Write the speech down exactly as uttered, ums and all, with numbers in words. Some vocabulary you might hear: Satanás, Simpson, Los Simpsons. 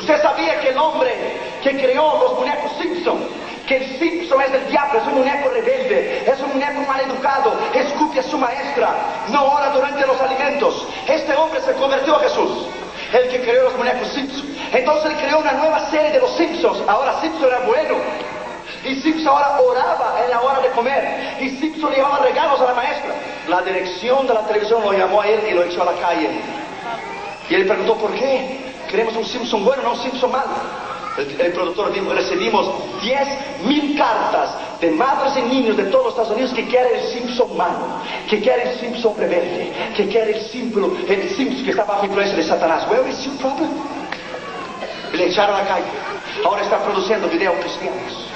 Usted sabía que el hombre que creó los muñecos Simpson, que el Simpson es el diablo, es un muñeco rebelde, es un muñeco mal educado, escupe a su maestra, no ora durante los alimentos. Este hombre se convirtió a Jesús, el que creó los muñecos Simpson. Entonces él creó una nueva serie de los Simpsons. Ahora Simpson era bueno. Y Simpson ahora oraba en la hora de comer. Y Simpson llevaba regalos a la maestra. La dirección de la televisión lo llamó a él y lo echó a la calle. Y él preguntó, ¿por qué? Queremos un Simpson bueno, no un Simpson malo. El, el productor dijo, recibimos diez mil cartas de madres y niños de todos los Estados Unidos que quieren el Simpson malo, que quieren el Simpson rebelde, que quieren el Simpson, el Simpson que está bajo influencia de Satanás. ¿Where is your problem? Y le echaron a la calle. Ahora está produciendo videos cristianos.